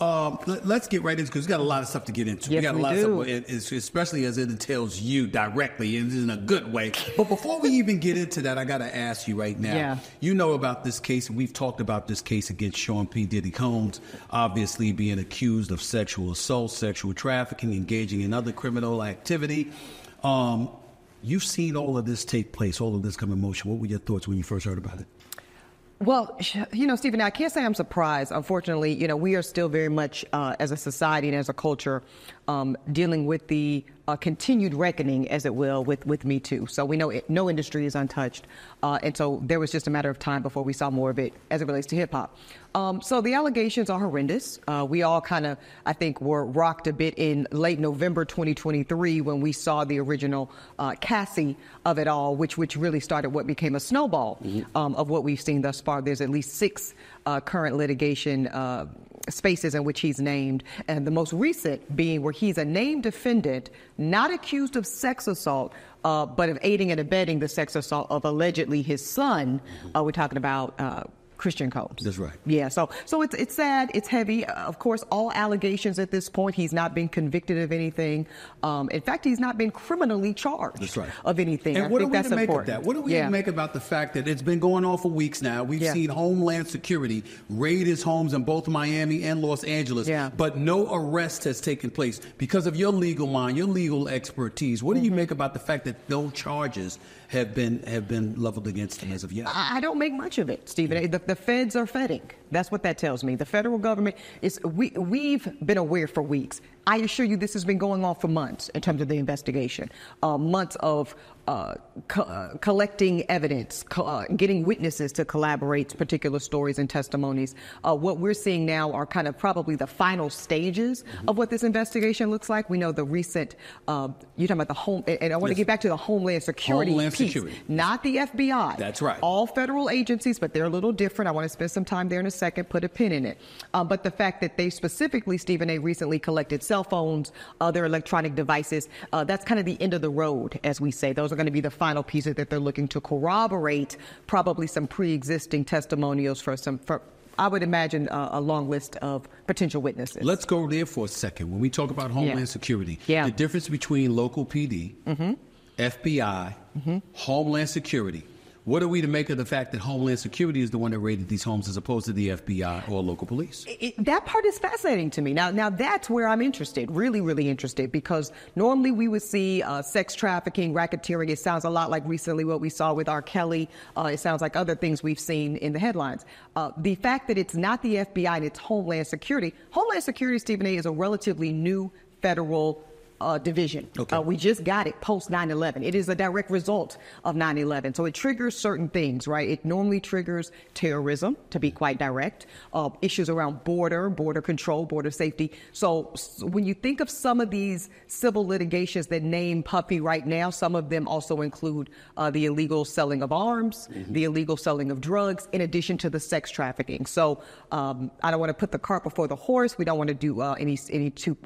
Let's get right into it because we got a lot of stuff to get into. Yes, we got a lot of stuff, especially as it entails you directly and in a good way. But before we even get into that, I got to ask you right now. Yeah. You know about this case, and we've talked about this case against Sean P. Diddy Combs, obviously being accused of sexual assault, sexual trafficking, engaging in other criminal activity. You've seen all of this take place, all of this come in motion. What were your thoughts when you first heard about it? Well, you know, Stephen, I can't say I'm surprised. Unfortunately, you know, we are still very much as a society and as a culture dealing with the continued reckoning, as it will, with Me Too. So we know no industry is untouched. And so there was just a matter of time before we saw more of it as it relates to hip hop. So the allegations are horrendous. We all kind of, I think, were rocked a bit in late November 2023 when we saw the original Cassie of it all, which really started what became a snowball of what we've seen thus far. There's at least six current litigation spaces in which he's named, and the most recent being where he's a named defendant, not accused of sex assault, but of aiding and abetting the sex assault of allegedly his son. We're talking about Christian Combs. That's right. Yeah. So it's sad. It's heavy. Of course, all allegations at this point, he's not been convicted of anything. In fact, he's not been criminally charged of anything. And what do we make of that? What do we make about the fact that it's been going on for weeks now? We've seen Homeland Security raid his homes in both Miami and Los Angeles, but no arrest has taken place. Because of your legal mind, your legal expertise, what do you make about the fact that no charges have been leveled against him as of yet? I don't make much of it, Stephen. The feds are fetting. That's what that tells me. The federal government is, we've been aware for weeks. I assure you this has been going on for months in terms of the investigation, months of collecting evidence, getting witnesses to collaborate particular stories and testimonies. What we're seeing now are kind of probably the final stages of what this investigation looks like. We know the recent, you're talking about the home, and I want to get back to the Homeland Security piece, not the FBI. That's right. All federal agencies, but they're a little different. I want to spend some time there in a second, put a pin in it. But the fact that they specifically, Stephen A., recently collected cell phones, other electronic devices, that's kind of the end of the road, as we say. Those are going to be the final pieces that they're looking to corroborate, probably some pre-existing testimonials for I would imagine a long list of potential witnesses. Let's go there for a second. When we talk about Homeland Security, the difference between local PD, FBI, Homeland Security. What are we to make of the fact that Homeland Security is the one that raided these homes as opposed to the FBI or local police? That part is fascinating to me. Now that's where I'm interested, really, really interested, because normally we would see sex trafficking, racketeering. It sounds a lot like recently what we saw with R. Kelly. It sounds like other things we've seen in the headlines. The fact that it's not the FBI and it's Homeland Security. Homeland Security, Stephen A., is a relatively new federal division. Okay. We just got it post 9/11. It is a direct result of 9/11. So it triggers certain things, right? It normally triggers terrorism, to be quite direct, issues around border control, border safety. So when you think of some of these civil litigations that name Puffy right now, some of them also include the illegal selling of arms, the illegal selling of drugs, in addition to the sex trafficking. So I don't want to put the cart before the horse. We don't want to do any too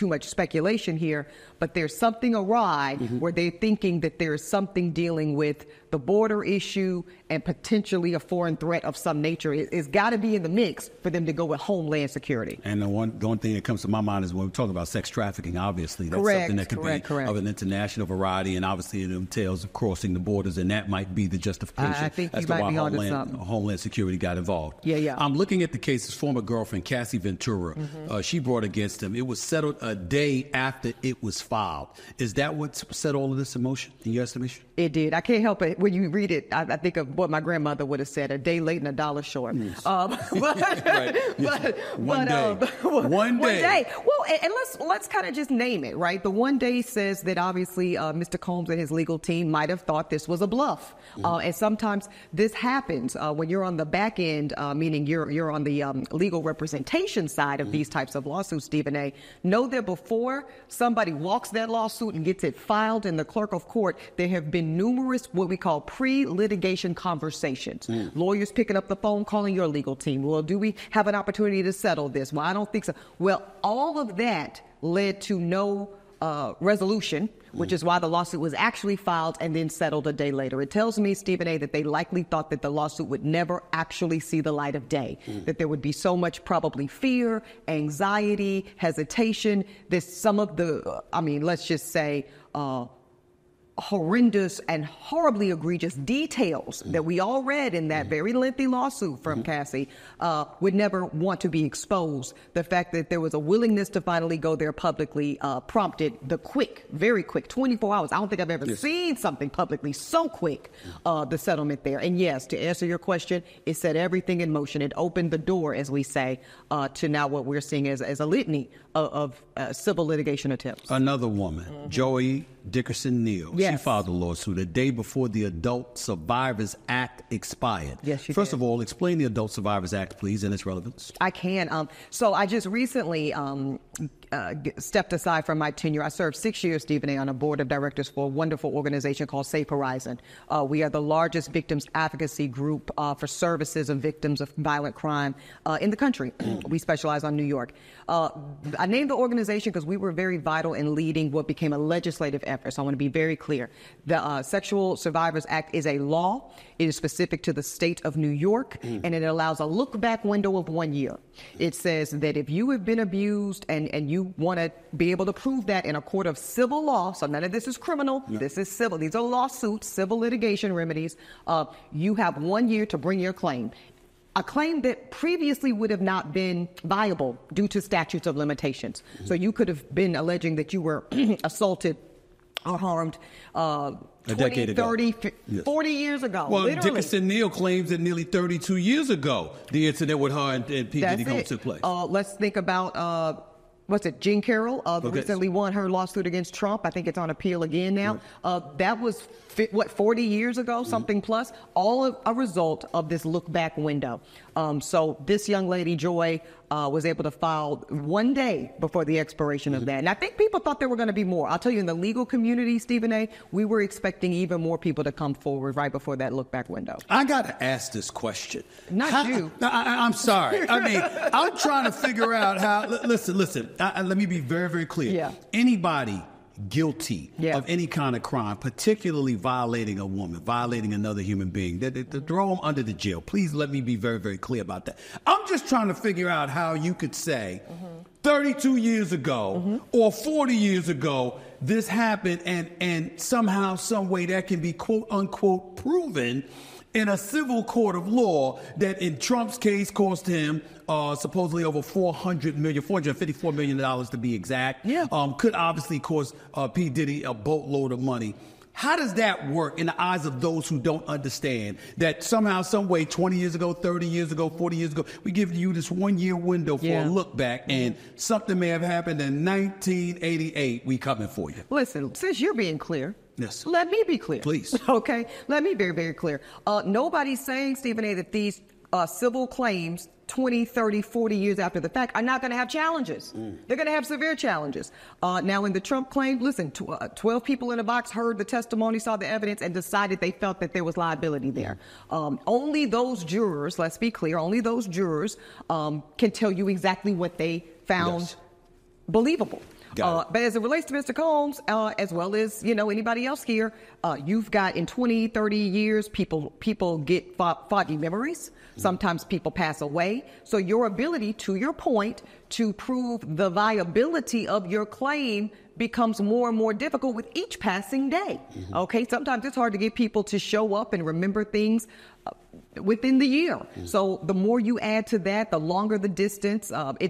much speculation here, but there's something awry where they're thinking that there is something dealing with the border issue and potentially a foreign threat of some nature. It's got to be in the mix for them to go with Homeland Security. And the one thing that comes to my mind is when we're talking about sex trafficking, obviously, that's something that could be of an international variety, and obviously it entails crossing the borders, and that might be the justification as to why Homeland Security got involved. Yeah. I'm looking at the case. His former girlfriend, Cassie Ventura, she brought against him. It was settled a day after it was filed. Is that what set all of this in motion, in your estimation? It did. I can't help it. When you read it, I think of what my grandmother would have said, a day late and a dollar short. Yes. One day. Well, and let's kind of just name it, right? The one day says that obviously Mr. Combs and his legal team might have thought this was a bluff. And sometimes this happens when you're on the back end, meaning you're on the legal representation side of these types of lawsuits, Stephen A. Know that before somebody walks that lawsuit and gets it filed in the clerk of court, there have been numerous what we call pre-litigation conversations. Lawyers picking up the phone, calling your legal team. Well, do we have an opportunity to settle this? Well, I don't think so. Well, all of that led to no resolution, which is why the lawsuit was actually filed and then settled a day later. It tells me, Stephen A., that they likely thought that the lawsuit would never actually see the light of day, that there would be so much probably fear, anxiety, hesitation, that some of the, I mean, let's just say, horrendous and horribly egregious details that we all read in that very lengthy lawsuit from Cassie would never want to be exposed. The fact that there was a willingness to finally go there publicly prompted the quick, very quick, 24 hours. I don't think I've ever seen something publicly so quick, the settlement there. And yes, to answer your question, it set everything in motion. It opened the door, as we say, to now what we're seeing as a litany of civil litigation attempts. Another woman, Joi Dickerson-Neal. Yes. She filed a lawsuit a day before the Adult Survivors Act expired. Yes, she did. First of all, explain the Adult Survivors Act, please, and its relevance. I can. So I just recently stepped aside from my tenure. I served 6 years, Stephen A., on a board of directors for a wonderful organization called Safe Horizon. We are the largest victims advocacy group for services and victims of violent crime in the country. We specialize on New York. I named the organization because we were very vital in leading what became a legislative effort. So I want to be very clear. The Sexual Survivors Act is a law. It is specific to the state of New York, and it allows a look-back window of 1 year. It says that if you have been abused and you want to be able to prove that in a court of civil law, so none of this is criminal, this is civil. These are lawsuits, civil litigation remedies. You have 1 year to bring your claim. A claim that previously would have not been viable due to statutes of limitations. So you could have been alleging that you were assaulted or harmed 20, 30, 40 years ago. Well, literally. Dickerson-Neal claims that nearly 32 years ago, the incident with her and P. Diddy Combs took place. Let's think about... what's it, Jean Carroll, recently won her lawsuit against Trump. I think it's on appeal again now. That was, 40 years ago, something plus, all of a result of this look-back window. So this young lady, Joi, was able to file 1 day before the expiration of that. And I think people thought there were going to be more. I'll tell you, in the legal community, Stephen A., we were expecting even more people to come forward right before that look-back window. I got to ask this question. I'm sorry. I mean, I'm trying to figure out how... Listen. Let me be very, very clear. Anybody guilty of any kind of crime, particularly violating a woman, violating another human being, they throw them under the jail. Please let me be very, very clear about that. I'm just trying to figure out how you could say 32 years ago or 40 years ago this happened, and somehow, some way that can be quote unquote proven in a civil court of law that in Trump's case cost him supposedly over $454 million to be exact. Could obviously cost P. Diddy a boatload of money. How does that work in the eyes of those who don't understand that somehow, some way, 20 years ago, 30 years ago, 40 years ago, we give you this 1 year window for a look back, and something may have happened in 1988. We coming for you. Listen, since you're being clear, let me be clear. Please. Okay. Let me be very, very clear. Nobody's saying, Stephen A., that these civil claims 20, 30, 40 years after the fact are not going to have challenges. They're going to have severe challenges. Now, in the Trump claim, listen, 12 people in a box heard the testimony, saw the evidence, and decided they felt that there was liability there. Only those jurors, let's be clear, only those jurors can tell you exactly what they found believable. But as it relates to Mr. Combs, as well as, you know, anybody else here, you've got in 20, 30 years, people get foggy memories. Sometimes people pass away. So your ability, to your point, to prove the viability of your claim becomes more and more difficult with each passing day. Okay, sometimes it's hard to get people to show up and remember things within the year. So the more you add to that, the longer the distance, you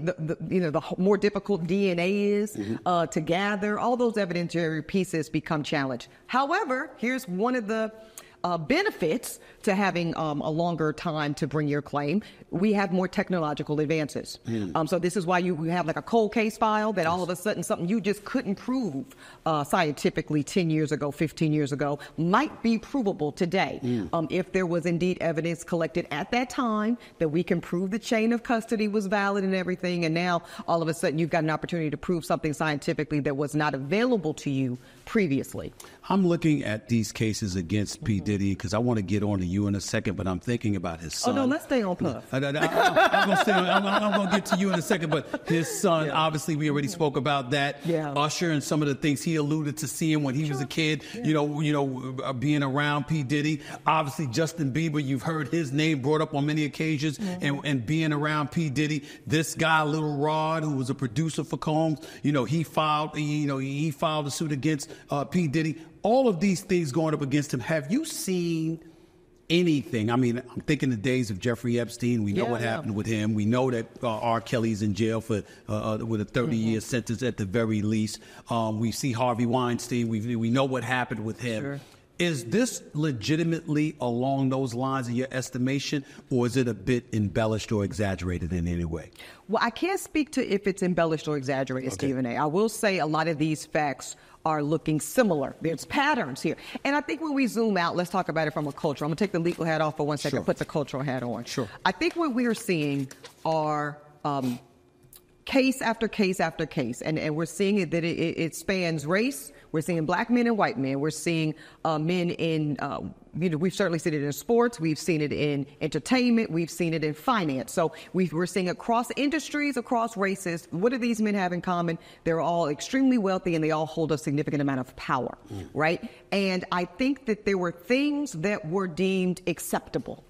know, the more difficult DNA is to gather. All those evidentiary pieces become challenged. However, here's one of the benefits to having a longer time to bring your claim. We have more technological advances. So this is why you have like a cold case file that all of a sudden something you just couldn't prove scientifically 10 years ago, 15 years ago, might be provable today. If there was indeed evidence collected at that time that we can prove the chain of custody was valid and everything, and now all of a sudden you've got an opportunity to prove something scientifically that was not available to you previously. I'm looking at these cases against P. Diddy because I want to get on to you in a second, but I'm thinking about his son. Oh, no, let's stay on Puff. I'm going to get to you in a second, but his son, obviously, we already spoke about that. Yeah. Usher and some of the things he alluded to seeing when he was a kid, you know, being around P. Diddy. Obviously, Justin Bieber, you've heard his name brought up on many occasions, and being around P. Diddy. This guy, Little Rod, who was a producer for Combs, you know, he filed a suit against P. Diddy. All of these things going up against him. Have you seen anything? I mean, I'm thinking the days of Jeffrey Epstein. We know what happened with him. We know that R. Kelly's in jail for with a 30-year sentence at the very least. We see Harvey Weinstein. We know what happened with him. Sure. Is this legitimately along those lines in your estimation, or is it a bit embellished or exaggerated in any way? Well, I can't speak to if it's embellished or exaggerated, Stephen A. I will say a lot of these facts are looking similar. There's patterns here. And I think when we zoom out, let's talk about it from a culture. I'm going to take the legal hat off for 1 second, put the cultural hat on. Sure. I think what we're seeing are case after case after case. And we're seeing it that it spans race. We're seeing black men and white men. We're seeing men in, you know, we've certainly seen it in sports. We've seen it in entertainment. We've seen it in finance. So we're seeing across industries, across races. What do these men have in common? They're all extremely wealthy and they all hold a significant amount of power, right? And I think that there were things that were deemed acceptable,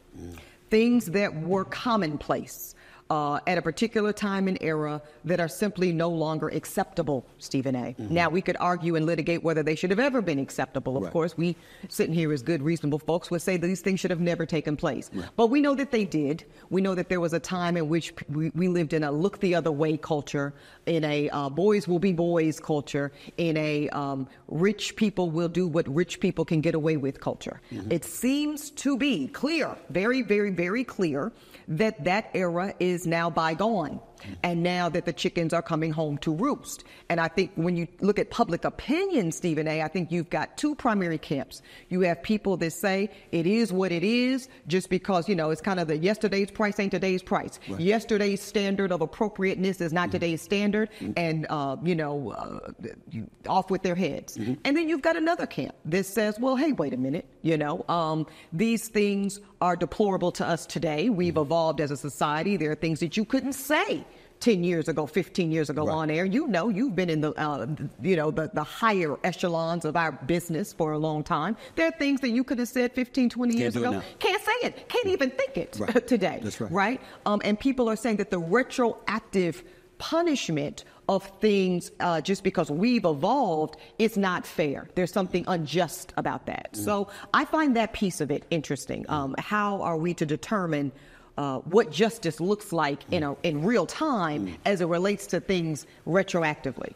things that were commonplace at a particular time and era that are simply no longer acceptable, Stephen A. Now, we could argue and litigate whether they should have ever been acceptable. Of course, we sitting here as good, reasonable folks would say these things should have never taken place. But we know that they did. We know that there was a time in which we lived in a look-the-other-way culture, in a boys-will-be-boys culture, in a rich people will do what rich people can get away with culture. It seems to be clear, very, very, very clear, that that era is now bygone, and now that the chickens are coming home to roost. And I think when you look at public opinion, Stephen A., I think you've got two primary camps. You have people that say it is what it is just because, you know, it's kind of the yesterday's price ain't today's price. Yesterday's standard of appropriateness is not today's standard, and, you know, off with their heads. And then you've got another camp that says, well, hey, wait a minute, you know, these things are deplorable to us today. We've evolved as a society. There are things that you couldn't say 10 years ago, 15 years ago on air. You know, you've been in the, you know, the higher echelons of our business for a long time. There are things that you could have said 15, 20 years ago. Can't say it. Can't even think it today. That's right. Right? And people are saying that the retroactive punishment of things just because we've evolved is not fair. There's something unjust about that. So I find that piece of it interesting. How are we to determine what justice looks like in real time as it relates to things retroactively?